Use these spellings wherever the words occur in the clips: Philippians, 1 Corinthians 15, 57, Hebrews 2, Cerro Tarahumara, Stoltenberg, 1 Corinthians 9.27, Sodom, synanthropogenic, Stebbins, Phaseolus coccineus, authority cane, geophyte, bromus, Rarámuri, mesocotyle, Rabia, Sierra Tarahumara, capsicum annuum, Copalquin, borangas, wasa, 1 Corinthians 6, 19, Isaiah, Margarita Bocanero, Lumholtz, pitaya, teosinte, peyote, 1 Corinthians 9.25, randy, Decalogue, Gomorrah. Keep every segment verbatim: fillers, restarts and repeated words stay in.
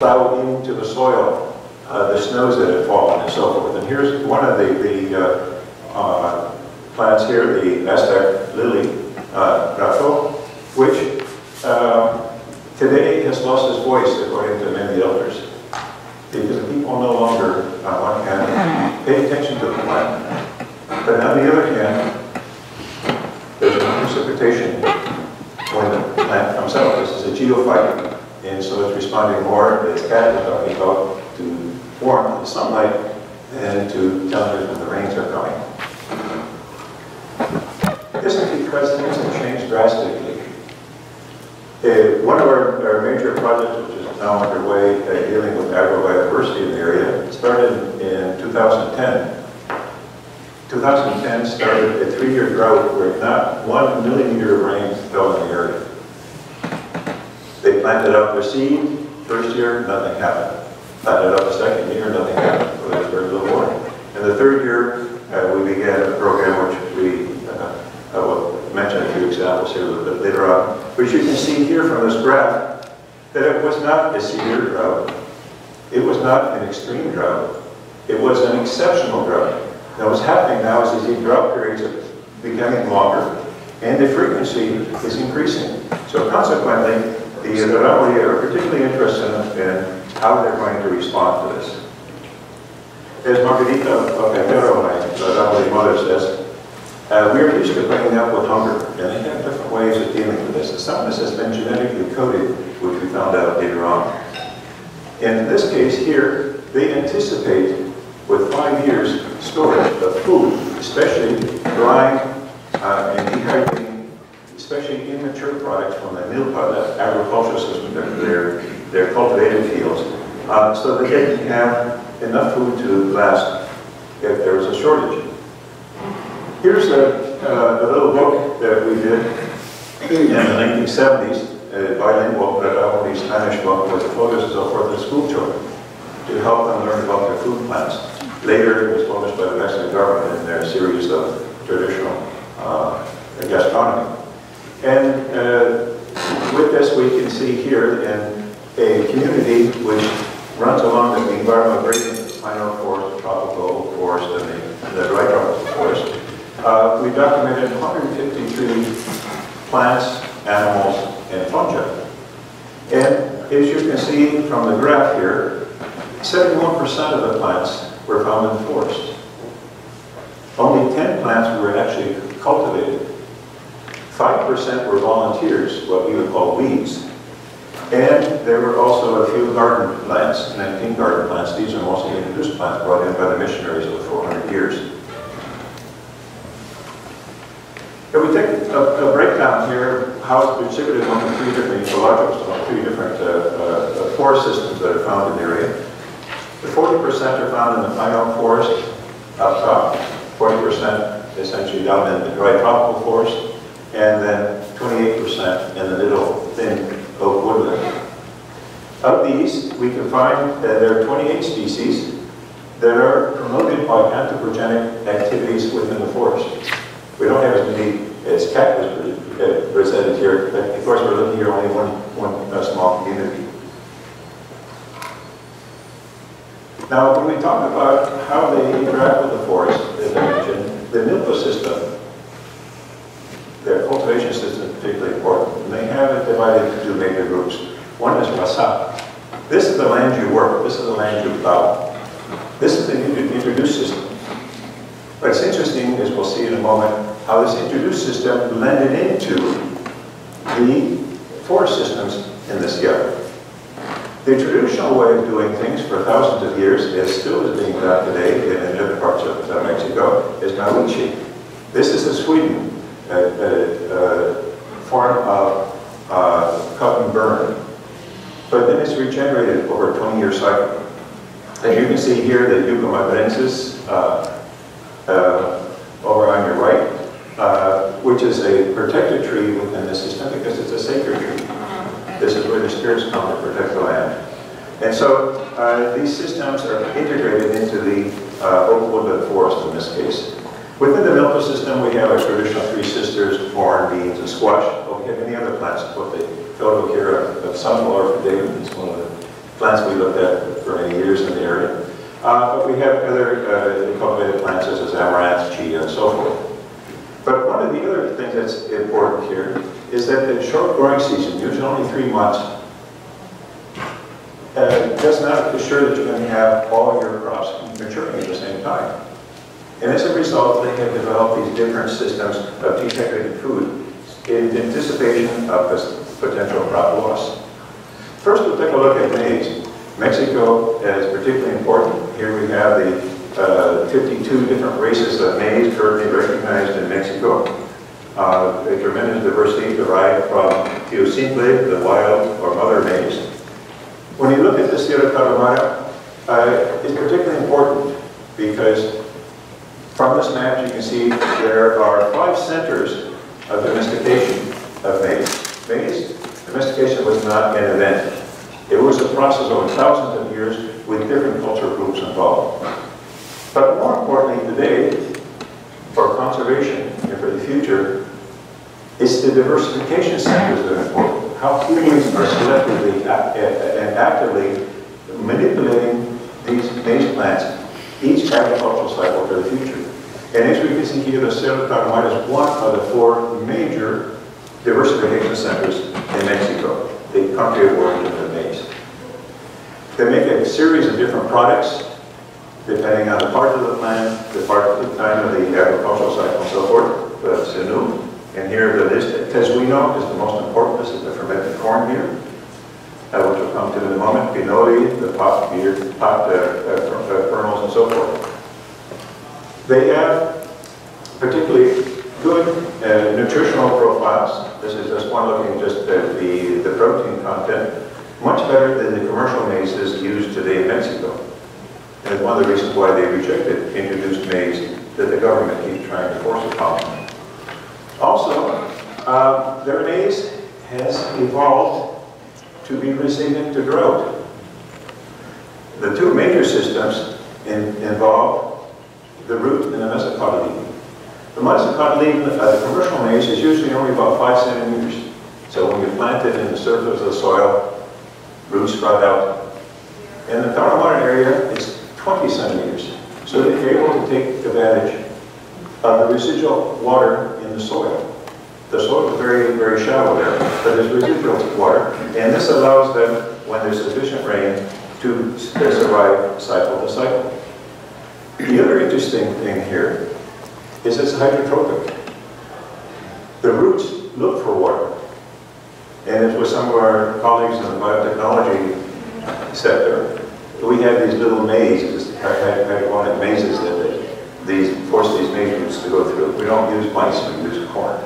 plowed into the soil, uh, the snows that had fallen and so forth. And here's one of the, the uh, uh, plants here, the Aztec lily grato, uh, which uh, today has lost its voice according to many elders, because people no longer, on one hand, pay attention to the plant, but on the other hand, there's no precipitation when the plant comes out. This is a geophyte, and so it's responding more, it's bad talking about, to warmth and sunlight, and to telling us when the rains are coming. This is because things have changed drastically. Uh, one of our, our major projects, which is now underway, uh, dealing with agrobiodiversity in the area, started in two thousand ten. two thousand ten started a three-year drought where not one millimeter of rain fell in the area. They planted up their seed, first year, nothing happened. Planted up the second year, nothing happened. So there's very little water. And the third year, uh, we began a program which we uh, uh, mention a few examples here a little bit later on, which you can see here from this graph that it was not a severe drought. It was not an extreme drought. It was an exceptional drought. Now what's happening now is these drought periods are becoming longer and the frequency is increasing. So consequently, the Rarámuri are particularly interested in how they're going to respond to this. As Margarita Bocanero, my Rarámuri mother, says, Uh, we are used to bringing up with hunger, and they have different ways of dealing with this. And some of this has been genetically coded, which we found out later on. In this case here, they anticipate, with five years storage of food, especially drying uh, and dehydrating, especially immature products from the Nilpa, the agricultural system, their, their cultivated fields, uh, so that they can have enough food to last if there is a shortage. Here's a, uh, a little book that we did in the nineteen seventies, a bilingual Rarámuri Spanish book with photos and so forth of school children to help them learn about their food plants. Later, it was published by the Mexican government in their series of traditional uh, gastronomy. And uh, with this, we can see here in a community which runs along the environmental gradient of the pinal forest, tropical forest, and the, the dry tropical forest. Uh, we documented one hundred fifty-three plants, animals, and fungi. And as you can see from the graph here, seventy-one percent of the plants were found in the forest. Only ten plants were actually cultivated. five percent were volunteers, what we would call weeds. And there were also a few garden plants, nineteen garden plants. These are mostly introduced plants brought in by the missionaries over four hundred years. If we take a, a breakdown here, how it's distributed among the three different ecological, among three different uh, uh, forest systems that are found in the area. The forty percent are found in the pinal forest up top, forty percent essentially down in the dry tropical forest, and then twenty-eight percent in the middle thin oak woodland. Of these, we can find that there are twenty-eight species that are promoted by anthropogenic activities within the forest. We don't have as many as cactus presented here. Of course, we're looking here only one, one uh, small community. Now, when we talk about how they interact with the forest, as I mentioned, the Nilpa system, their cultivation system is particularly important. And they have it divided into two major groups. One is wasa. This is the land you work. This is the land you plow. This is the introduced system. What's interesting is we'll see in a moment how this introduced system blended into the forest systems in the Sierra. The traditional way of doing things for thousands of years, as still is being done today in other parts of Mexico, is maguichi. This is the Sweden uh, uh, form of uh, cut and burn, but then it's regenerated over a twenty-year cycle. As you can see here, the Yucamarensis, uh Uh, over on your right, uh, which is a protected tree within the system because it's a sacred tree. This is where the spirits come to protect the land. And so uh, these systems are integrated into the uh, oak woodland forest in this case. Within the milpa system, we have our traditional three sisters, corn, beans, and squash. We have many other plants, but the phyllocara of sunflower, for David is one of the plants we looked at for many years in the area. Uh, but we have other uh, cultivated plants such as amaranth, chia, and so forth. But one of the other things that's important here is that the short growing season, usually only three months, uh, does not assure that you're going to have all your crops maturing at the same time. And as a result, they have developed these different systems of dehydrating food in anticipation of this potential crop loss. First, we'll take a look at maize. Mexico is particularly important. Here we have the uh, fifty-two different races of maize currently recognized in Mexico. Uh, a tremendous diversity derived from teosinte, the wild or mother maize. When you look at the Sierra Tarahumara, uh, it's particularly important because from this map you can see there are five centers of domestication of maize. Maize domestication was not an event. It was a process over thousands of years with different cultural groups involved. But more importantly today, for conservation and for the future, it's the diversification sectors that are important. How humans are selectively and actively manipulating these maize plants, each agricultural cycle for the future. And as we can see here, the Cerro Tarahumara is one of the four major diversification centers in Mexico, the country of origin of maize. They make a series of different products, depending on the part of the plant, the part of the time of the agricultural cycle, and so forth. That's new. And here the list, Tezuino is the most important. This is the fermented corn here, uh, which we'll come to in a moment. Pinoli, the popped beer, popped uh, uh, kernels, and so forth. They have particularly good uh, nutritional profiles. This is just one looking just at the, the protein content, much better than the commercial maize is used today in Mexico. And it's one of the reasons why they rejected introduced maize that the government keeps trying to force upon them. Also, uh, their maize has evolved to be resilient to drought. The two major systems in, involve the root and the mesocotyle. The mesocotyle of uh, the commercial maize is usually only about five centimeters. So when you plant it in the surface of the soil, roots sprout out. In the Tarahumara area, it's twenty centimeters. So they're able to take advantage of the residual water in the soil. The soil is very, very shallow there, but there's residual water. And this allows them, when there's sufficient rain, to survive cycle to cycle. The other interesting thing here is it's hydrotropic. The roots look for water. And as with some of our colleagues in the biotechnology sector, we have these little mazes, hydroponic mazes that these force these maize roots to go through. We don't use mice, we use corn.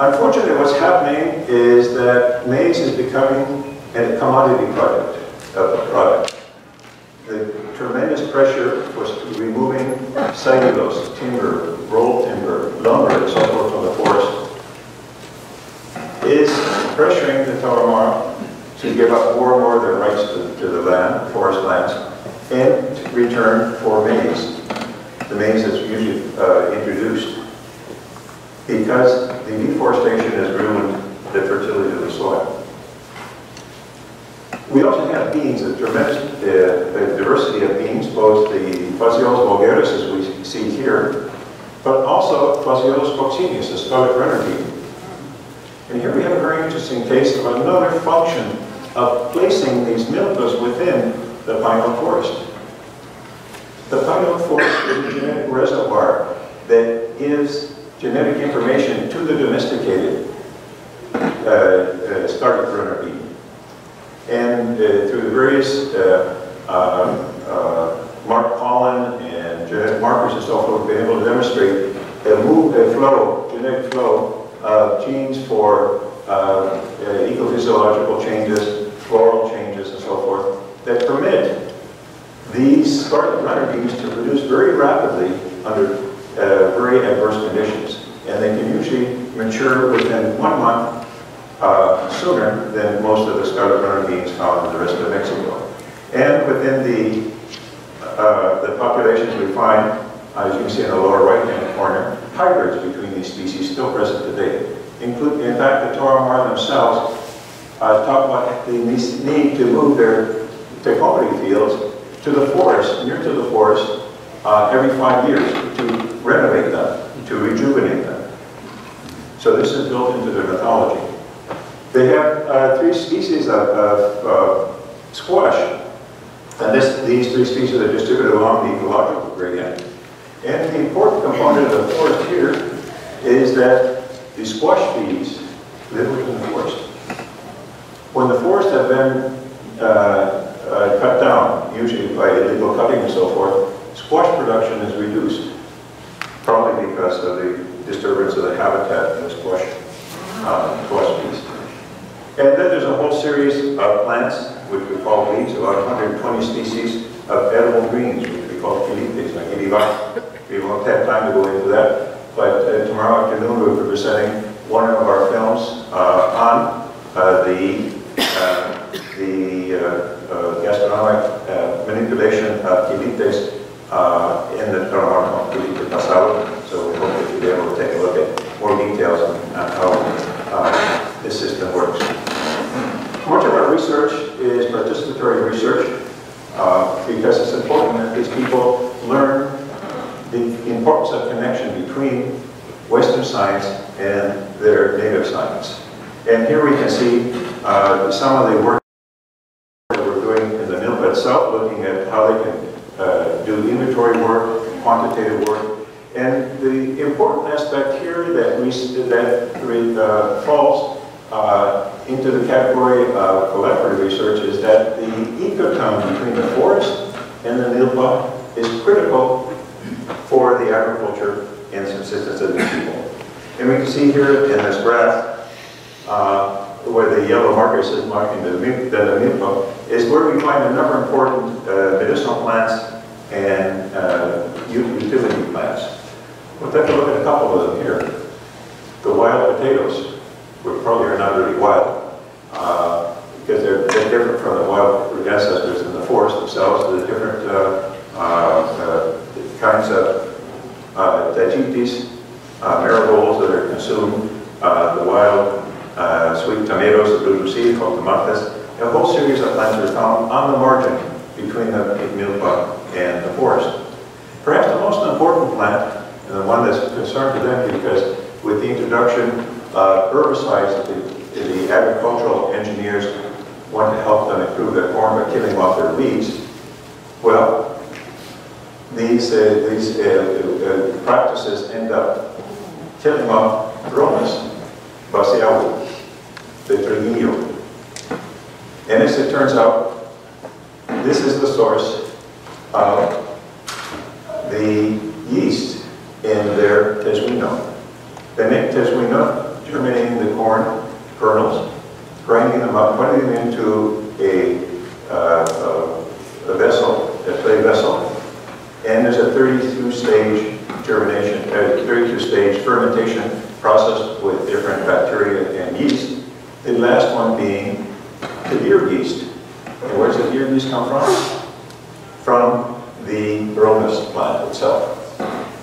Unfortunately, what's happening is that maize is becoming a commodity product of the product. The tremendous pressure for removing cellulose, timber, rolled timber, lumber, and so forth from the forest is pressuring the Tarahumara to give up more and more of their rights to, to the land, forest lands, and to return for maize. The maize that's usually uh, introduced because the deforestation has ruined the fertility of the soil. We also have beans, a tremendous uh, diversity of beans, both the Phaseolus vulgaris, as we see here, but also Phaseolus coccineus, the scarlet runner bean. And here we have a very interesting case of another function of placing these milpas within the pinal forest. The pinal forest is a genetic reservoir that gives genetic information to the domesticated uh, uh, scarlet runner bean. And uh, through the various uh, uh, uh, marked pollen and genetic markers and so forth, we've been able to demonstrate a move, a flow, genetic flow of genes for uh, uh, eco-physiological changes, floral changes, and so forth that permit these scarlet runner beans to produce very rapidly under uh, very adverse conditions, and they can usually mature within one month. Uh, sooner than most of the scarlet runner beans found in the rest of Mexico. And within the, uh, the populations we find, as you can see in the lower right-hand corner, hybrids between these species still present today. Include, in fact, the Tarahumara themselves uh, uh, talk about the need to move their topography fields to the forest, near to the forest, uh, every five years to renovate them, to rejuvenate them. So this is built into their mythology. They have uh, three species of, of uh, squash, and this, these three species are distributed along the ecological gradient. And the important component of the forest here is that the squash bees live within the forest. When the forests have been uh, uh, cut down, usually by illegal cutting and so forth, squash production is reduced, probably because of the disturbance of the habitat in the squash, uh, squash bees. And then there's a whole series of plants, which we call leaves, about one hundred twenty species of edible greens, which we call chilites. We won't have time to go into that, but uh, tomorrow afternoon we'll be presenting one of our films uh, on uh, the uh, the uh, uh, gastronomic uh, manipulation of chilites uh, in the Cerro Tarahumara pasado. So we hope that you'll be able to take a look at more details on, on how uh, this system works. Much of our research is participatory research uh, because it's important that these people learn the importance of connection between Western science and their native science. And here we can see uh, some of the work that we're doing in the milpa itself, looking at how they can uh, do inventory work, quantitative work. And the important aspect here that we that uh, falls Uh, into the category of collaborative research is that the ecotone between the forest and the milpa is critical for the agriculture and subsistence of the people. And we can see here in this graph uh, where the yellow marker is marking the, the milpa is where we find a number of important uh, medicinal plants and uh, utility plants. We'll take a look at a couple of them here. The wild potatoes. Which probably are not really wild, uh, because they're, they're different from the wild ancestors in the forest themselves. There's different uh, uh, uh, kinds of uh, tajitis, uh, marigolds that are consumed, uh, the wild uh, sweet tomatoes, the blue sea, called tomates. A whole series of plants are found on the margin between the milpa and the forest. Perhaps the most important plant, and the one that's a concern to them, because with the introduction Uh, herbicides, the, the agricultural engineers want to help them improve their corn by killing off their weeds. Well, these, uh, these uh, uh, practices end up killing off bromus, Phaseolus, the Tezuino. And as it turns out, this is the source of the yeast in their Tezuino. They make Tezuino, terminating the corn kernels, grinding them up, putting them into a, uh, a vessel, a clay vessel, and there's a thirty-two stage germination, a thirty-two stage fermentation process with different bacteria and yeast. The last one being the deer yeast. And where does the deer yeast come from? From the bromus plant itself.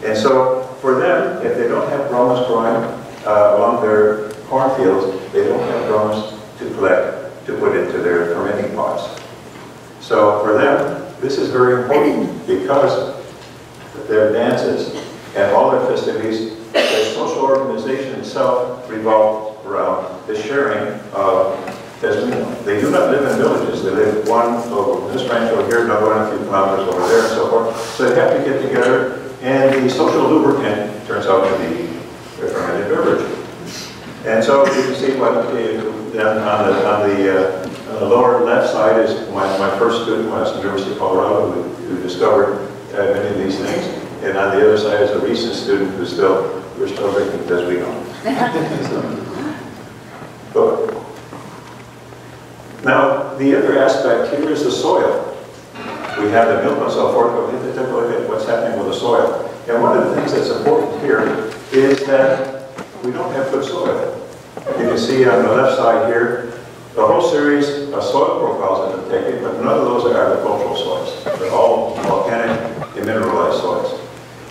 And so for them, if they don't have bromus growing Uh, along their cornfields, they don't have bromus to collect, to put into their fermenting pots. So for them, this is very important because their dances and all their festivities, their social organization itself revolves around the sharing of Tezuino. They do not live in villages. They live one over this ranch over here, another one a few kilometers over there, and so forth. So they have to get together, and the social lubricant turns out to be fermented beverage. And so you can see what uh, then on the, on the, uh, on the lower left side is my, my first student when I was at the University of Colorado who, who discovered uh, many of these things. And on the other side is a recent student who's still, we're still making Tezuino. So, now, the other aspect here is the soil. We have the milk and so forth, but we have to take a look at what's happening with the soil. And one of the things that's important here is that we don't have good soil. You can see on the left side here, the whole series of soil profiles have been taken, but none of those are agricultural soils. They're all volcanic and mineralized soils.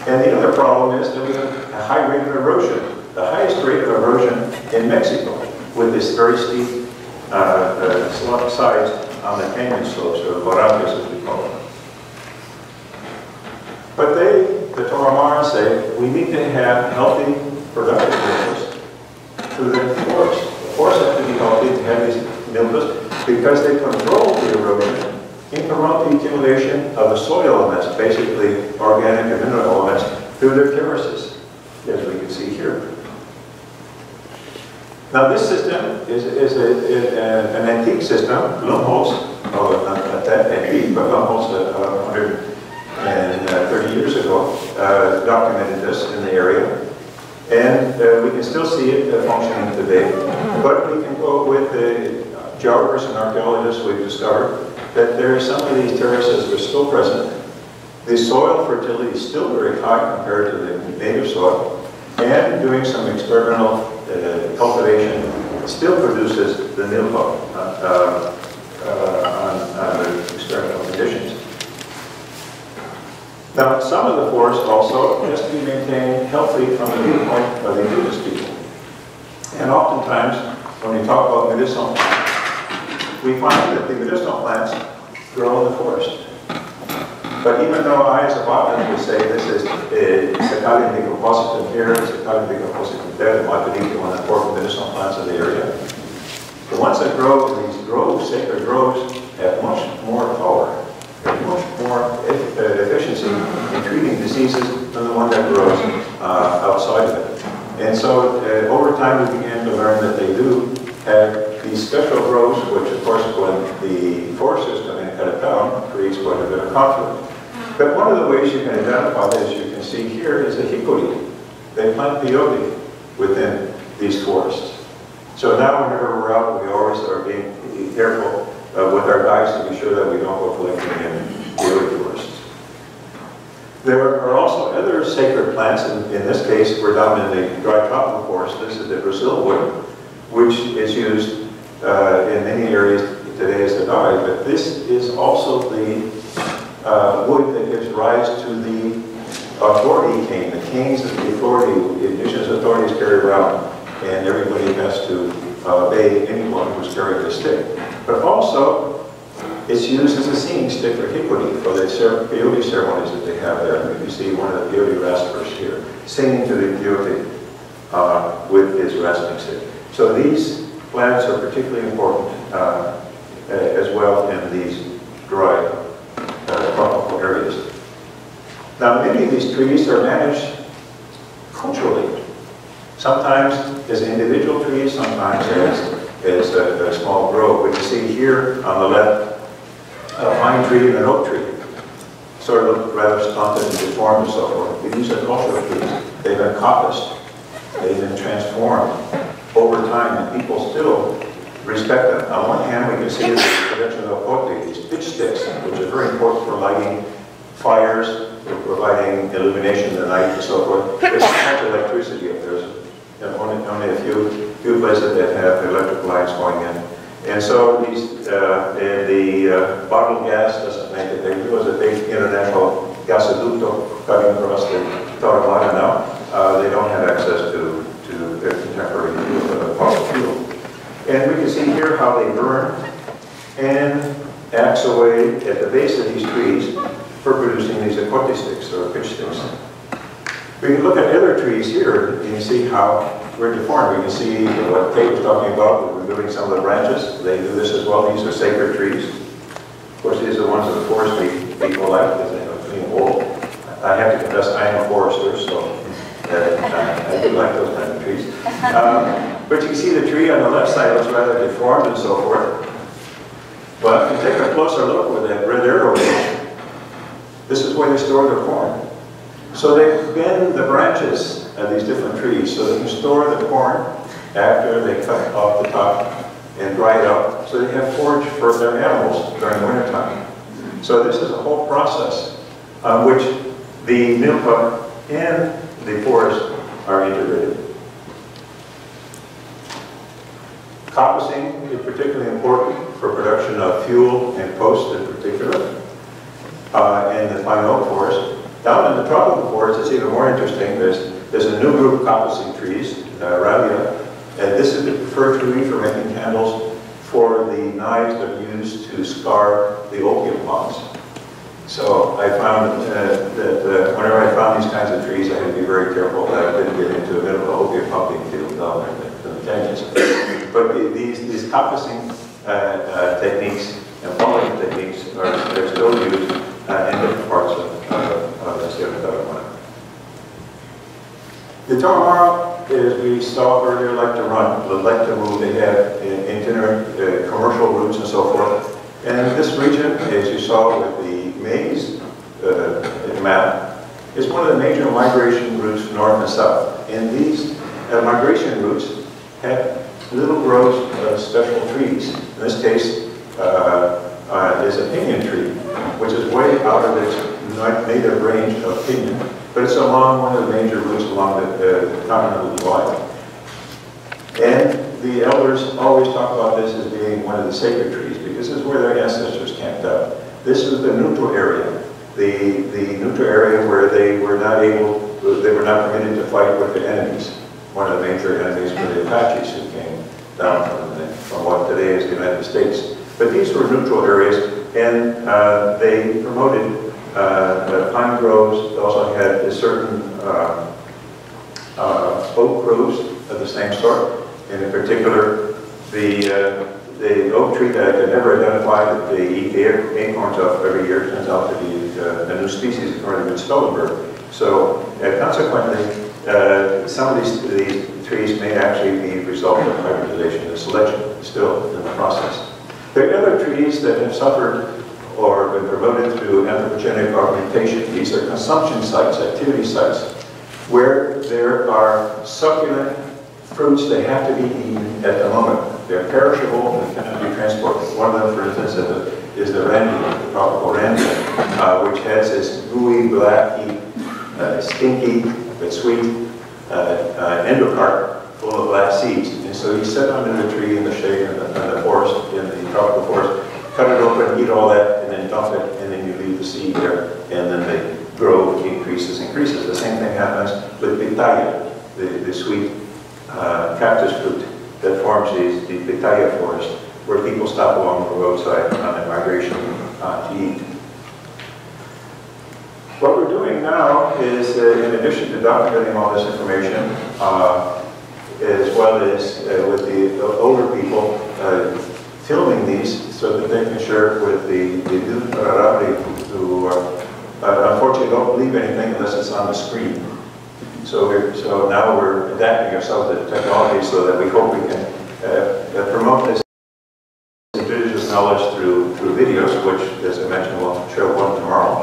And the other problem is that we have a high rate of erosion, the highest rate of erosion in Mexico, with this very steep are uh, sized on the canyon slopes, or borangas as we call them. But they, the Tarahumara, say we need to have healthy, productive mimbus through the forest. The forests have to be healthy to have these mimbus because they control the erosion and promote the accumulation of the soil elements, basically organic and mineral elements, through their terraces, as we can see here. Now this system is, is, a, is a, an antique system. Lumholtz, oh, not, not that antique, but Lumholtz uh, one hundred thirty years ago uh, documented this in the area. And uh, we can still see it uh, functioning today. But we can go with the geologists and archaeologists we've discovered that there are some of these terraces that are still present. The soil fertility is still very high compared to the native soil. And doing some experimental uh, cultivation still produces the nilpo uh, uh, uh, on, on the experimental conditions. Now, some of the forests also has to be maintained healthy from the viewpoint of the indigenous people. And oftentimes, when we talk about medicinal plants, we find that the medicinal plants grow in the forest. But even though I, as a botanist, would say this is cyclion decopposit here, cyclion decopposit there, the Margarita, one of the important medicinal plants of the area, the ones that grow in these groves, sacred groves, have much more power, have much more efficiency in treating diseases than the one that grows uh, outside of it. And so, uh, over time, we began to learn that they do have these special groves, which, of course, when the forest system in Catatao creates quite a bit of conflict. But one of the ways you can identify this, you can see here, is a hikuri. They plant peyote within these forests. So now whenever we're out, we always are being careful uh, with our guides to be sure that we don't go collecting in peyote forests. There are also other sacred plants, and in this case, we're down in the dry tropical forest. This is the Brazil wood, which is used uh, in many areas today as a dye, but this is also the Uh, wood that gives rise to the authority cane, the canes that the authority, the indigenous authorities carry around, and everybody has to obey uh, anyone who's carrying a stick. But also, it's used as a singing stick for hikuri, for the peyote ceremonies that they have there. You see one of the peyote raspers here, singing to the peyote uh, with his rasping stick. So these plants are particularly important uh, as well in these dry Uh, tropical areas. Now, many of these trees are managed culturally. Sometimes as individual trees, sometimes as, as a, a small grove. We can see here on the left a pine tree and an oak tree, sort of rather stunted and deformed and so forth. These are cultural trees. They've been coppiced, they've been transformed over time, and people still respect them. On one hand, we can see the production of acoti, these pitch sticks, which are very important for lighting fires, for providing illumination in the night, and so forth. There's not electricity up there. There's only, only a few few places that have electric lights going in. And so these uh, the uh, bottled gas doesn't make it. There was a big international gasoducto coming across the Tarahumara now. Uh, they don't have access to to their contemporary uh, fossil fuel. And we can see here how they burn and axe away at the base of these trees for producing these acoti sticks or pitch sticks. We can look at other trees here and see how we're deformed. We can see what Kate was talking about, removing some of the branches. They do this as well. These are sacred trees. Of course, these are the ones that the forest people like because they have a clean wool. I have to confess, I am a forester, so uh, I do like those kind of trees. Um, But you can see the tree on the left side looks rather deformed and so forth. But if you take a closer look with that red arrow, this is where they store their corn. So they bend the branches of these different trees so they can store the corn after they cut off the top and dry it up, so they have forage for their animals during wintertime. So this is a whole process on which the nympha and the forest are integrated. Coppicing is particularly important for production of fuel and posts in particular, uh, in the pine oak forest. Down in the tropical forest, it's even more interesting. There's, there's a new group of coppicing trees, uh, Rabia, and this is the preferred tree for making candles for the knives that are used to scar the opium palms. So I found uh, that uh, whenever I found these kinds of trees, I had to be very careful that I didn't get into a bit of an opium pumping field down there in the canyons. But the, these, these coppicing uh, uh, techniques and following techniques are they're still used uh, in different parts of, uh, of the Sierra Tarahumara. The Tarahumara, as we saw earlier, like to run, like to move. They have itinerant uh, commercial routes and so forth. And this region, as you saw with the maize uh, map, is one of the major migration routes north and south. And these uh, migration routes have little groves of special trees. In this case, uh, uh, is a pinyon tree, which is way out of its native range of pinyon. But it's along one of the major routes along the uh, continental divide. And the elders always talk about this as being one of the sacred trees, because this is where their ancestors camped out. This is the neutral area, the, the neutral area where they were not able, they were not permitted to fight with their enemies. One of the major enemies were the Apaches who came down from, the, from what today is the United States. But these were neutral areas, and uh, they promoted Uh, the pine groves. They also had a certain uh, uh, oak groves of the same sort. And in particular, the uh, the oak tree that I could never identify that they eat the acorns of every year turns out to be uh, a new species according to Stoltenberg. So uh, consequently, uh, some of these, these trees may actually be a result of hybridization and selection still in the process. There are other trees that have suffered or been promoted through anthropogenic augmentation. These are consumption sites, activity sites, where there are succulent fruits that have to be eaten at the moment. They're perishable and cannot be transported. One of them, for instance, is the randy, the tropical randy, uh, which has this gooey, blacky, uh, stinky, but sweet uh, uh, endocart full of black seeds. And so you sit under the tree in the shade of the, the forest, in the tropical forest, cut it open, eat all that, and then dump it, and then you leave the seed there, and then the grove increases, increases. The same thing happens with pitaya, the, the sweet uh, cactus fruit that forms these, the pitaya forest, where people stop along the roadside on their migration uh, to eat. What we're doing now is, uh, in addition to documenting all this information, uh, as well as uh, with the older people, uh, filming these so that they can share with the, the new Rarámuri who uh, uh, unfortunately don't believe anything unless it's on the screen. So, we're, so now we're adapting ourselves to technology so that we hope we can uh, promote this indigenous knowledge through, through videos, which, as I mentioned, we'll show one tomorrow.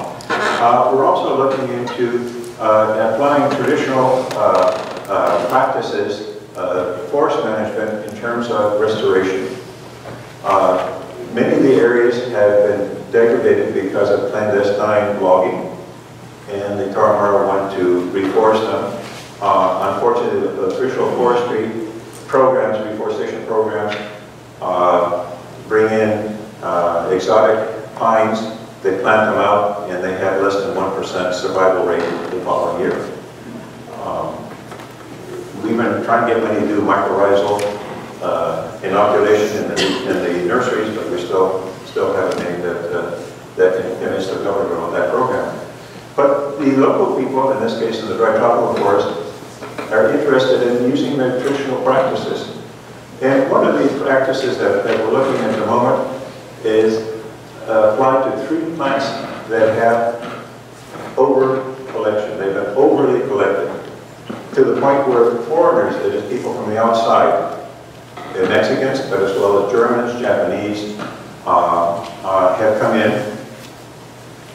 Uh, we're also looking into uh, applying traditional uh, uh, practices, uh, forest management, in terms of restoration. Uh, many of the areas have been degraded because of clandestine logging, and the Tarahumara want to reforest them. Uh, unfortunately, the official forestry programs, reforestation programs, uh, bring in uh, exotic pines, they plant them out, and they have less than one percent survival rate the following year. Um, we've been trying to get money to do mycorrhizal Uh, inoculation in the, in the nurseries, but we still still haven't made that uh, that convince the government on that program. But the local people, in this case in the dry tropical forest, are interested in using their traditional practices. And one of the practices that, that we're looking at the moment is uh, applied to three plants that have over collection. They've been overly collected to the point where foreigners, that is people from the outside, Mexicans, but as well as Germans, Japanese, uh, uh, have come in.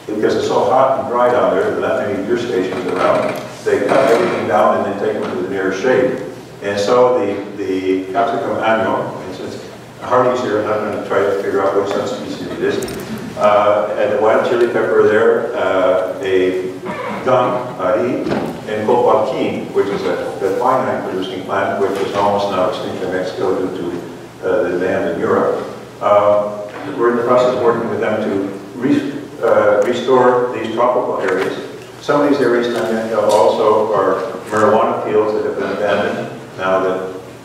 Because it's so hot and dry down there, there are not many deer stations around. They cut everything down and then take them to the nearest shade. And so the, the capsicum annuum, and since Hardy's here, and I'm going to try to figure out what subspecies it is, uh, and the wild chili pepper there, uh, a gum, and Copalquin, which is a quinine producing plant, which is almost now extinct in Mexico due to uh, the demand in Europe. Uh, we're in the process of working with them to re uh, restore these tropical areas. Some of these areas in also are marijuana fields that have been abandoned now that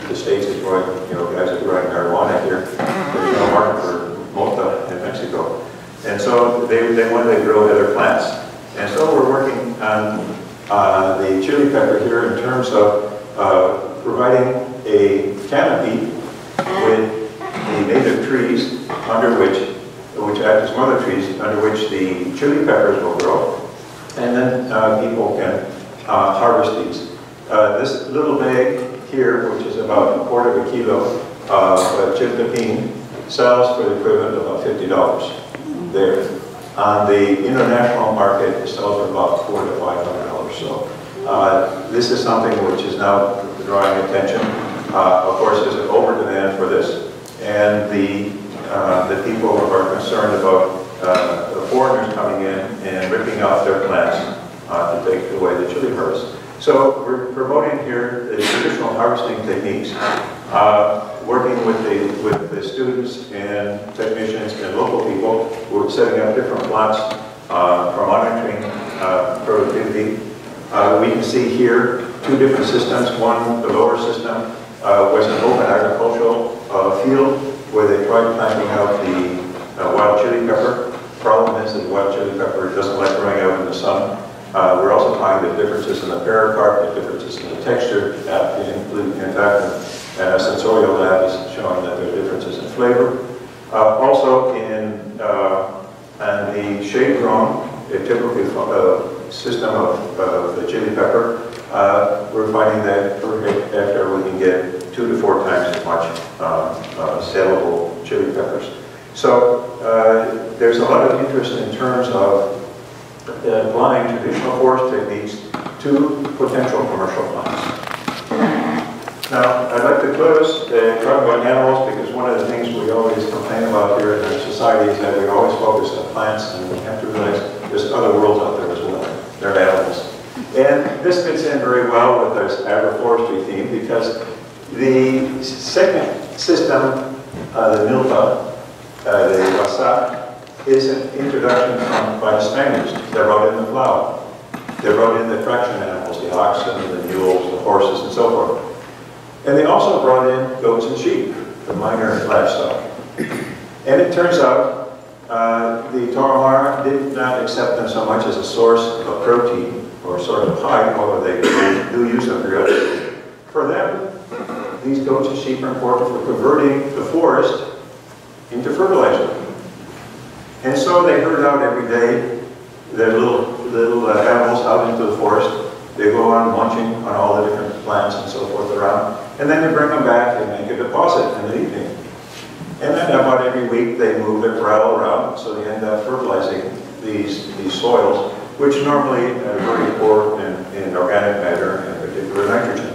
the states are growing, you know, guys are growing marijuana here. a market for Malta in Mexico. And so they, they wanted to grow other plants. And so we're working on uh, the chili pepper here in terms of uh, providing a canopy with the native trees under which, which act as mother trees, under which the chili peppers will grow. And then uh, people can uh, harvest these. Uh, this little bag here, which is about a quarter of a kilo of chiltepín, sells for the equivalent of about fifty dollars. There. On the international market, it sells for about four to five hundred dollars. So uh, this is something which is now drawing attention. Uh, of course, there's an over demand for this, and the uh, the people are concerned about uh, the foreigners coming in and ripping off their plants uh, to take away the chili harvest. So we're promoting here the traditional harvesting techniques. Uh, working with the, with the students and technicians and local people who are setting up different plots uh, for monitoring uh, productivity. Uh, we can see here two different systems. One, the lower system, uh, was an open agricultural uh, field where they tried planting out the uh, wild chili pepper. Problem is that the wild chili pepper doesn't like growing out in the sun. Uh, we're also finding the differences in the pericarp, the differences in the texture, uh, including, in fact, Uh, sensorial lab is showing that there are differences in flavor. Uh, also in uh, and the shade-grown, a typical uh, system of uh, the chili pepper, uh, we're finding that per hectare we can get two to four times as much uh, uh, saleable chili peppers. So uh, there's a lot of interest in terms of applying traditional forest techniques to potential commercial plants. Now, I'd like to close uh, talking about animals because one of the things we always complain about here in our society is that we always focus on plants, and we have to realize there's other worlds out there as well. There are animals. And this fits in very well with this agroforestry theme because the second system, uh, the milpa, uh, the wasa, is an introduction from, by the Spaniards. They brought in the plow. They brought in the traction animals, the oxen, the mules, the horses, and so forth. And they also brought in goats and sheep, the minor livestock. And it turns out uh, the Tarahumara did not accept them so much as a source of protein or a source of hide, although they do use them periodically. For them, these goats and sheep are important for converting the forest into fertilizer. And so they herd out every day their little, little uh, animals out into the forest. They go on munching on all the different plants and so forth around. And then they bring them back and make a deposit in the evening. And then about every week they move their corral around, so they end up fertilizing these, these soils, which normally are very poor in, in organic matter and in particular nitrogen.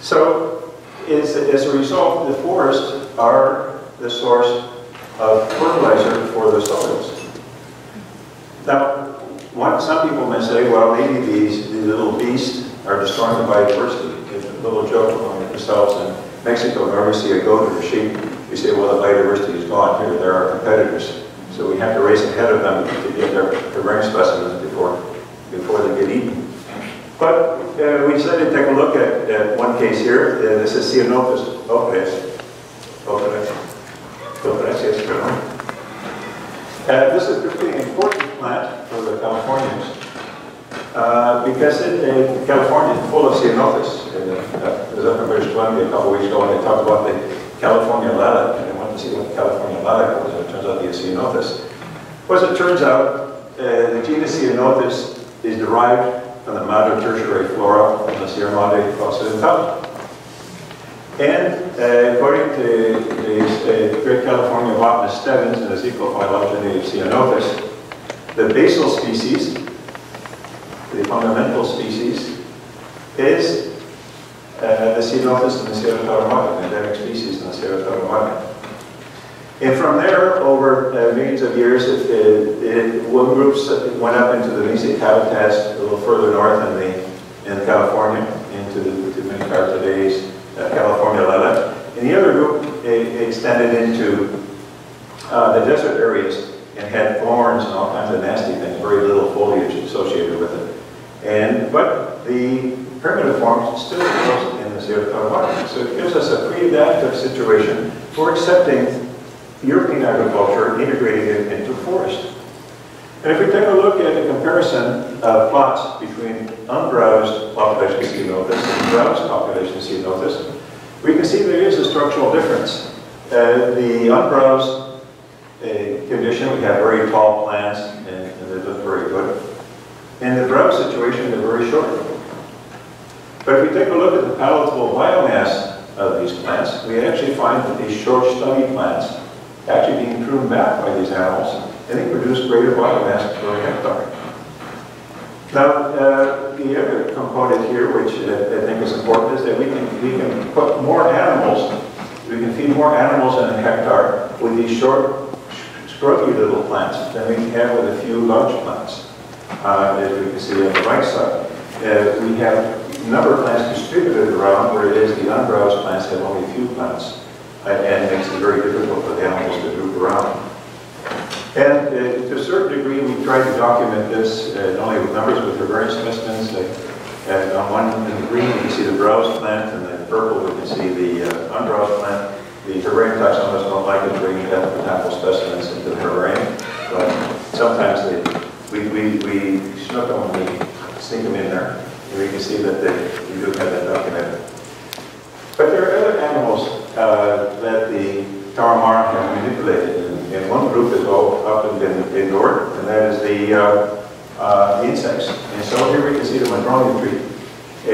So as, as a result, the forests are the source of fertilizer for the soils. Now, One, some people may say, well, maybe these, these little beasts are destroying the biodiversity. It's a little joke among themselves. In Mexico, whenever we see a goat or a sheep, we say, well, the biodiversity is gone. Here, they're our competitors. So we have to race ahead of them to get their, their brain specimens before, before they get eaten. But uh, we decided to take a look at, at one case here. Uh, this is Ceanothus opalescens. Uh, this is a pretty important plant for the Californians uh, because it, uh, California is full of Ceanothus. Uh, I was up in British Columbia a couple weeks ago and they talked about the California laddock, and I wanted to see what the California laddock was, and it turns out the Ceanothus. Well, as it turns out, uh, the genus Ceanothus is derived from the modern tertiary flora of the Sierra Madre occidental. And uh, according to the uh, great California botanist Stebbins and his ecophylogeny of Ceanothus, the basal species, the fundamental species, is uh, the Ceanothus in the Cerro Tarahumara, the endemic species in the Cerro Tarahumara. And from there, over uh, millions of years, it, it, it, one group went up into the mesic habitats a little further north in, the, in California, into the to many parts of today's Uh, California laddock, and the other group it extended into uh, the desert areas and had thorns and all kinds of nasty things, very little foliage associated with it. And but the primitive forms still grows in in the Sierra Tarahumara. So it gives us a pre-adaptive situation for accepting European agriculture and integrating it into forest. And if we take a look at the comparison of plots between unbrowsed population Ceanothus and browsed population Ceanothus, we can see there is a structural difference. Uh, the unbrowsed uh, condition, we have very tall plants and, and they look very good. In the browsed situation, they're very short. But if we take a look at the palatable biomass of these plants, we actually find that these short, stubby plants actually being pruned back by these animals, and they produce greater biomass per hectare. Now, uh, the other component here, which uh, I think is important, is that we can, we can put more animals, we can feed more animals in a hectare with these short, scrubby little plants than we can have with a few large plants, uh, as we can see on the right side. Uh, we have a number of plants distributed around, where it is the unbrowsed plants have only a few plants, uh, and it makes it very difficult for the animals to move around. And uh, to a certain degree, we tried to document this uh, not only with numbers, but for various specimens. Uh, and on one in the green, you can see the browsed plant, and then purple, we can see the uh, unbrowsed plant. The herbarium taxonomists don't like to bring epitaphal specimens into the herbarium, but sometimes they, we we we snuck them when we sneak them in there, and we can see that they we do have that documented. But there are other animals uh, that the Tarahumara have manipulated. And one group is all up and been ignored, and that is the uh, uh, insects. And so here we can see the madronia tree.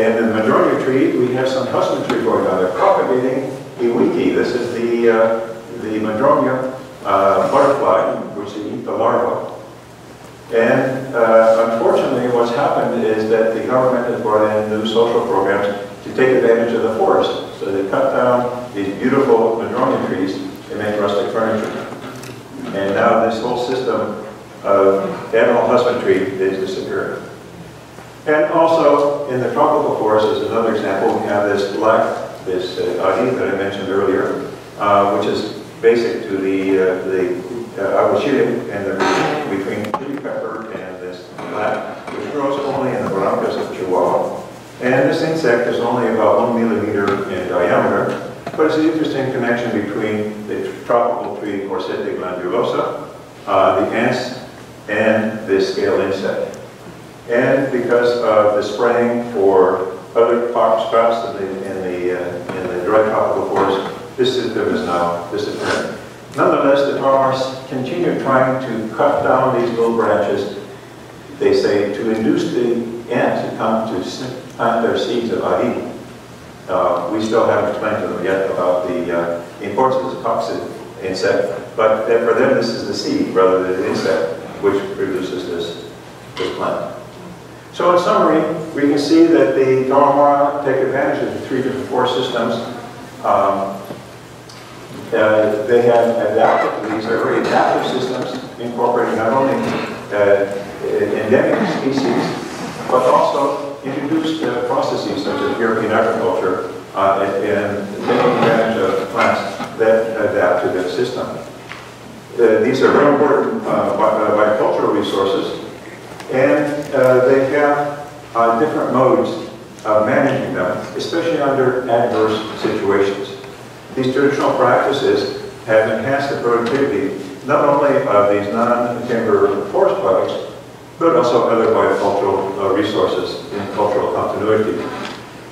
And in the madronia tree, we have some husbandry going on. They're propagating iwiki. This is the uh, the madronia uh, butterfly, which they eat the larva. And uh, unfortunately, what's happened is that the government has brought in new social programs to take advantage of the forest. So they cut down these beautiful madronia trees and make rustic furniture. And now this whole system of animal husbandry is disappearing. And also, in the tropical forest, as another example, we have this black, this adi uh, that I mentioned earlier, uh, which is basic to the uh, the uh, aguachile and the between chili pepper and this black, which grows only in the borangas of Chihuahua. And this insect is only about one millimeter in diameter. But it's an interesting connection between the tropical tree Corsete glandulosa, uh, the ants, and the scale insect. And because of the spraying for other crop sprouts in the, in the, uh, in the dry tropical forest, this system is now disappearing. Nonetheless, the Tarahumara continue trying to cut down these little branches, they say, to induce the ant to come to plant their seeds of ahi. Uh, we still haven't explained to them yet about the, uh, the importance of the toxic insect, but for them this is the seed rather than the insect which produces this, this plant. So in summary, we can see that the Tarahumara take advantage of the three different forest systems. Um, uh, they have adapted to these very adaptive systems, incorporating not only uh, endemic species, but also introduced uh, processes such as European agriculture uh, and taking advantage of plants that adapt to their system. Uh, these are very important uh, bicultural resources, and uh, they have uh, different modes of managing them, especially under adverse situations. These traditional practices have enhanced the productivity not only of these non-timber forest products, but also other biocultural uh, resources in cultural continuity.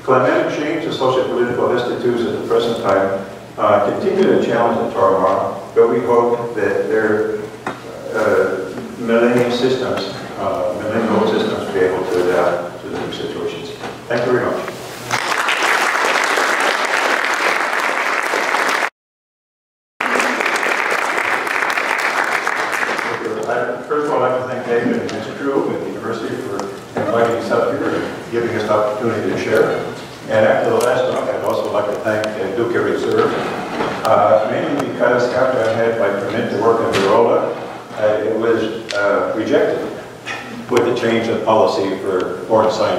Climatic change and socio-political institutes at the present time uh, continue to challenge the Tarahumara, but we hope that their uh, millennial systems, uh, millennial systems, be able to adapt to the new situations. Thank you very much.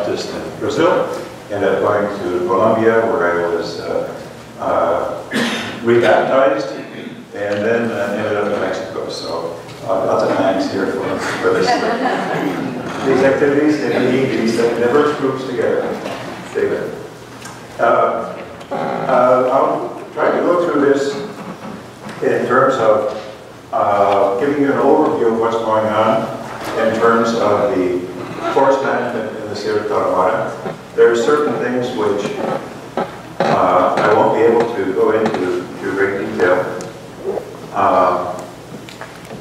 In Brazil, ended up going to Colombia, where I was uh, uh, rebaptized, and then uh, ended up in Mexico. So uh, lots of thanks here for, for this. These activities, and the, these diverse groups together. David. Uh, of uh, giving you an overview of what's going on in terms of the forest management in the Sierra Tarahumara. There are certain things which uh, I won't be able to go into to great detail. Uh,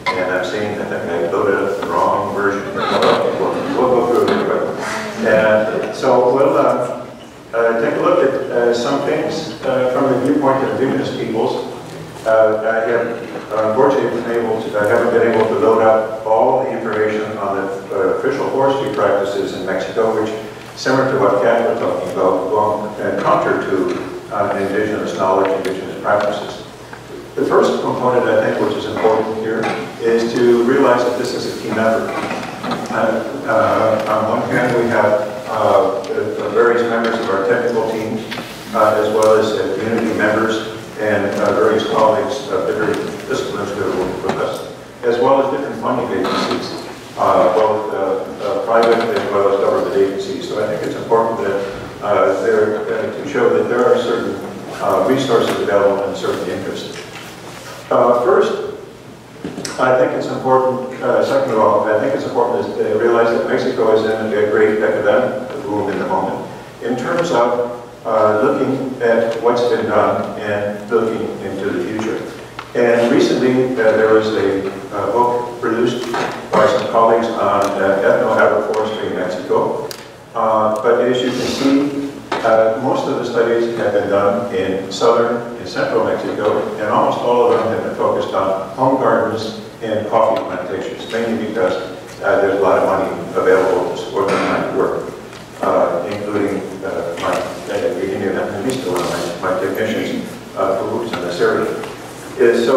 and I'm seeing that I loaded up the wrong version. We'll, we'll go through it anyway. And so we'll uh, uh, take a look at uh, some things uh, from the viewpoint of indigenous peoples. Uh, I have, uh, unfortunately, been able to, I haven't been able to load up all the information on the uh, official forestry practices in Mexico, which, similar to what Kat was talking about, go uh, counter to uh, indigenous knowledge, indigenous practices. The first component, I think, which is important here, is to realize that this is a team effort. Uh, uh, on one hand, we have uh, various members of our technical team, uh, as well as uh, community members and uh, various colleagues of different disciplines who are working with us, as well as different funding agencies, uh, both uh, uh, private as well as government agencies. So I think it's important that uh, there, uh, to show that there are certain uh, resources available and certain interests. Uh, first, I think it's important, uh, second of all, I think it's important to realize that Mexico is in a great academic boom in the moment in terms of uh, looking at what's been done and looking into the future. And recently, uh, there was a uh, book produced by some colleagues on uh, ethno-agroforestry in Mexico. Uh, but as you can see, Uh, most of the studies have been done in southern and central Mexico, and almost all of them have been focused on home gardens and coffee plantations, mainly because uh, there's a lot of money available to support that kind of work, uh, including uh, my, uh, Indian Anthemisto, my, my technicians uh, who works in this area. Uh, so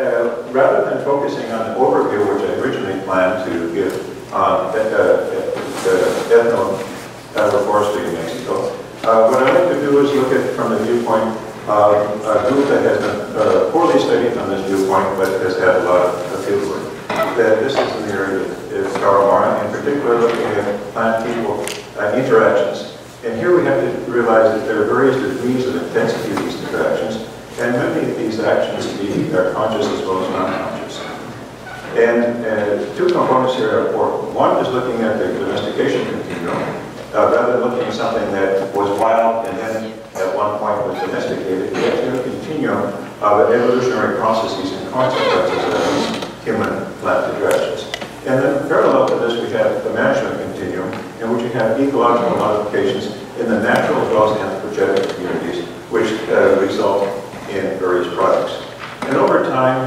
uh, rather than focusing on the overview, which I originally planned to give on um, ethno-agroforestry in Mexico, Uh, what I'd like to do is look at it from the viewpoint of a group that has been uh, poorly studied on this viewpoint, but has had a lot of field work. That this is in the area of Tarahumara, in particular looking at plant-people uh, interactions. And here we have to realize that there are various degrees of intensity of these interactions, and many of these actions are conscious as well as non-conscious. And uh, two components here are important. One is looking at the domestication continuum. Uh, rather than looking at something that was wild and then at one point was domesticated, we have to continue uh, the evolutionary processes and consequences of these human plant interactions. And then parallel to this, we have the management continuum, in which you have ecological modifications in the natural as well as anthropogenic communities, which uh, result in various products. And over time,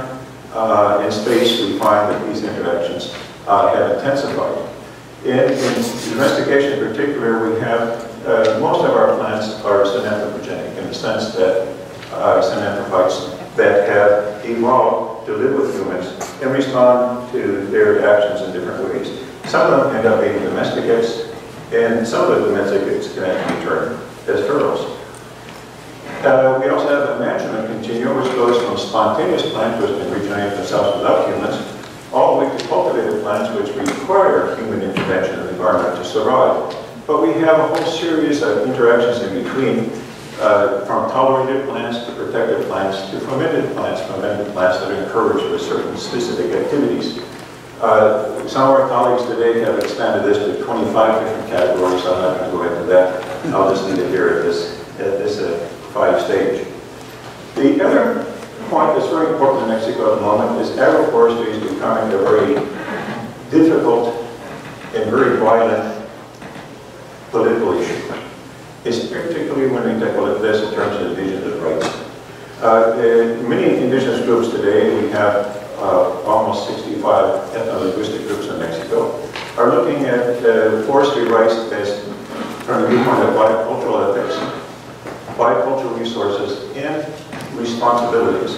uh, in space, we find that these interactions uh, have intensified. In, in domestication in particular, we have, uh, most of our plants are synanthropogenic in the sense that uh, synanthrophytes that have evolved to live with humans and respond to their actions in different ways. Some of them end up being domesticates, and some of the domesticates can actually return as turtles. Uh, we also have a management continuum, which goes from spontaneous plants, which can regenerate themselves without humans, all the way to cultivated plants which require human intervention in the environment to survive. But we have a whole series of interactions in between, uh, from tolerated plants to protected plants to fermented plants, fermented plants that are encouraged with certain specific activities. Uh, some of our colleagues today have expanded this to twenty-five different categories. I'm not going to go into that. I'll just leave it here at this, at this uh, five stage. The other point that's very important in Mexico at the moment is agroforestry is becoming a very difficult and very violent political issue. It's particularly when we tackle this in terms of indigenous rights. Uh, many indigenous groups today, we have uh, almost sixty-five ethno-linguistic groups in Mexico, are looking at uh, forestry rights as from the viewpoint of bicultural ethics, bicultural resources, and responsibilities.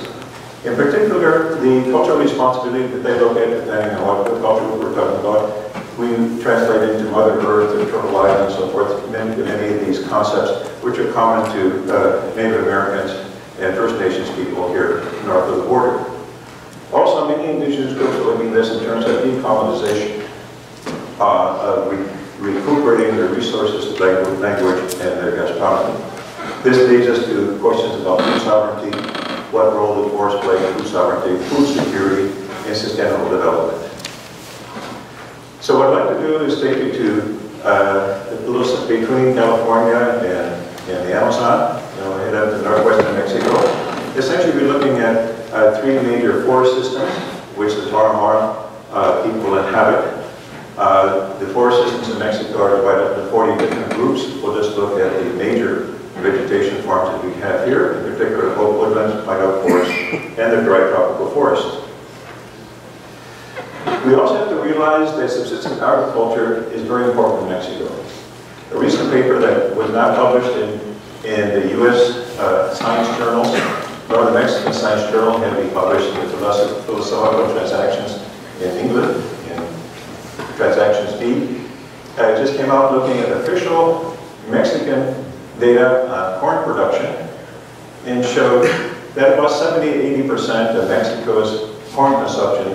In particular, the cultural responsibility that they look at, depending on what culture we're talking about, we translate into Mother Earth and Turtle Island and so forth, many, many of these concepts which are common to uh, Native Americans and First Nations people here north of the border. Also, many indigenous groups are looking at this in terms of decolonization, uh, of re recuperating their resources, language, and their gastronomy. This leads us to questions about food sovereignty, what role the forests play in food sovereignty, food security, and sustainable development. So what I'd like to do is take you to uh, the Palosa between California and, and the Amazon, you know, head up to northwestern Mexico. Essentially, we're looking at uh, three major forest systems, which the Tarahumara uh, people inhabit. Uh, the forest systems in Mexico are divided into forty different groups. We'll just look at the major vegetation forms that we have here, in particular oak woodlands, white oak forests, and the dry tropical forests. We also have to realize that subsistence agriculture is very important in Mexico. A recent paper that was not published in, in the U S uh, science journals, nor the Mexican science journal, had to be published in the Philosophical Transactions in England. Transactions D. Uh, just came out looking at official Mexican data on corn production and showed that about seventy to eighty percent of Mexico's corn consumption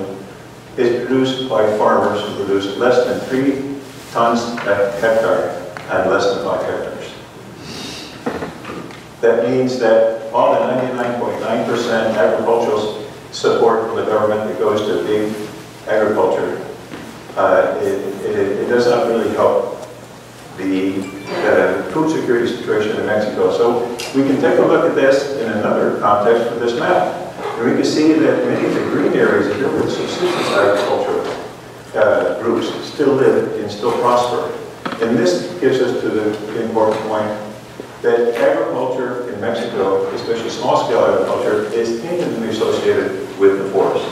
is produced by farmers who produce less than three tons per hectare and less than five hectares. That means that all the ninety-nine point nine percent agricultural support from the government that goes to big agriculture, Uh, it, it, it does not really help the uh, food security situation in Mexico. So we can take a look at this in another context with this map. And we can see that many of the green areas that were subsistence agriculture uh, groups still live and still prosper. And this gives us to the important point that agriculture in Mexico, especially small-scale agriculture, is intimately associated with the forest.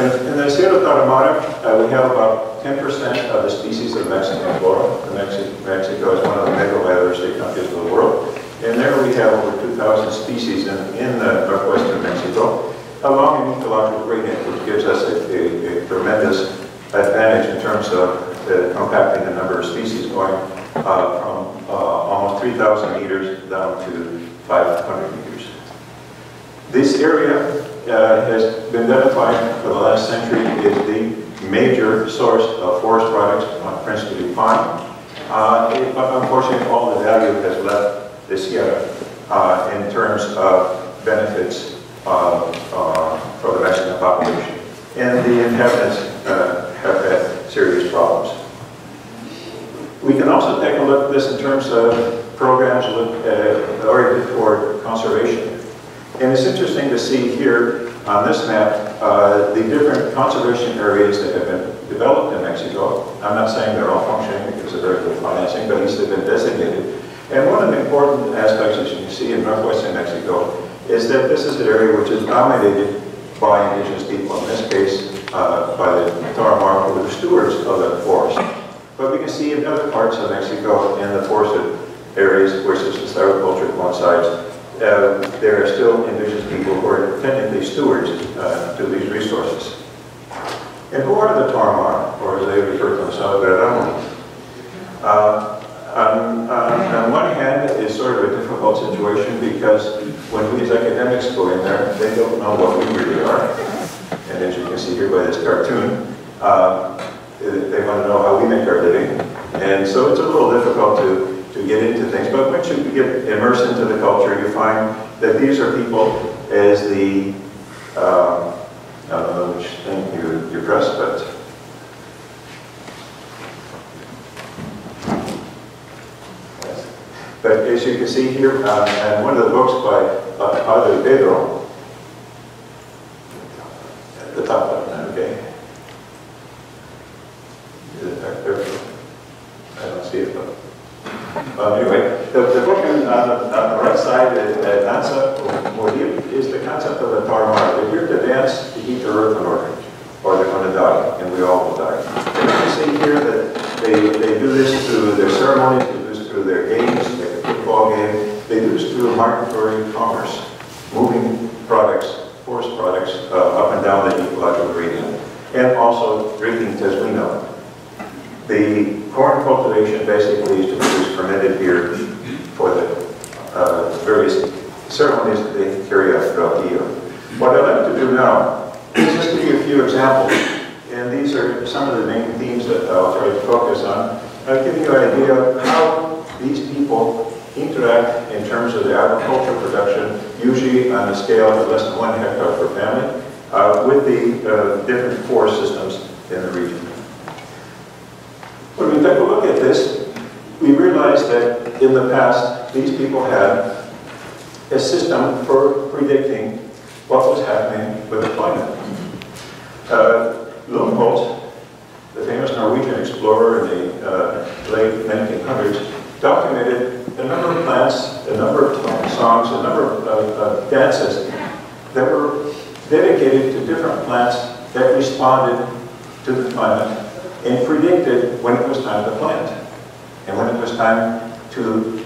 In the Cerro Tarahumara, uh, we have about ten percent of the species of Mexican flora. Mexi Mexico is one of the mega biodiversity countries of the world. And there we have over two thousand species in, in the northwestern Mexico, along an ecological gradient, which gives us a, a, a tremendous advantage in terms of the compacting the number of species going uh, from uh, almost three thousand meters down to five hundred meters. This area Uh, has been identified for the last century as the major source of forest products on principally pine. Uh, it, but unfortunately, all the value has left the Sierra uh, in terms of benefits uh, uh, for the Mexican population. And the inhabitants uh, have had serious problems. We can also take a look at this in terms of programs uh, oriented toward conservation. And it's interesting to see here on this map uh, the different conservation areas that have been developed in Mexico. I'm not saying they're all functioning because of very good financing, but at least they've been designated. And one of the important aspects, as you can see in northwestern Mexico, is that this is an area which is dominated by indigenous people, in this case uh, by the Tarahumara, who are the stewards of the forest. But we can see in other parts of Mexico, in the forested areas where subsistence agriculture coincides, Uh, there are still indigenous people who are technically stewards uh, to these resources. And who are the Tarahumara, or as they refer to themselves, Rarámuri? Uh, on, on, on one hand, it's sort of a difficult situation because when we as academics go in there, they don't know what we really are. And as you can see here by this cartoon, uh, they want to know how we make our living. And so it's a little difficult to to get into things, but once you get immersed into the culture, you find that these are people as the, um, I don't know which thing you, you press, but yes. But as you can see here, uh, and one of the books by uh, Padre Pedro, at the top of it, okay. Is it back there? I don't see it, but Uh, anyway, the, the book on, on, the, on the right side is, uh, concept, or, or is the concept of the Tarahumara. They're here to dance, to heat the earth in order, or they're going to die, and we all will die. And you can see here that they, they do this through their ceremonies, they do this through their games, like a football game, they do this through migratory commerce, moving products, forest products, uh, up and down the ecological gradient, and also drinking Tezuino. The corn cultivation basically is to produce fermented beer for the uh, various ceremonies that they carry out throughout the year. What I'd like to do now is just give you a few examples, and these are some of the main themes that I'll try to focus on. I'll give you an idea of how these people interact in terms of the agricultural production, usually on a scale of less than one hectare per family, uh, with the uh, different forest systems in the region. When we take a look at this, we realize that in the past, these people had a system for predicting what was happening with the climate. Uh, Lumholtz, the famous Norwegian explorer in the uh, late nineteen hundreds, documented a number of plants, a number of songs, a number of uh, uh, dances that were dedicated to different plants that responded to the climate and predicted when it was time to plant and when it was time to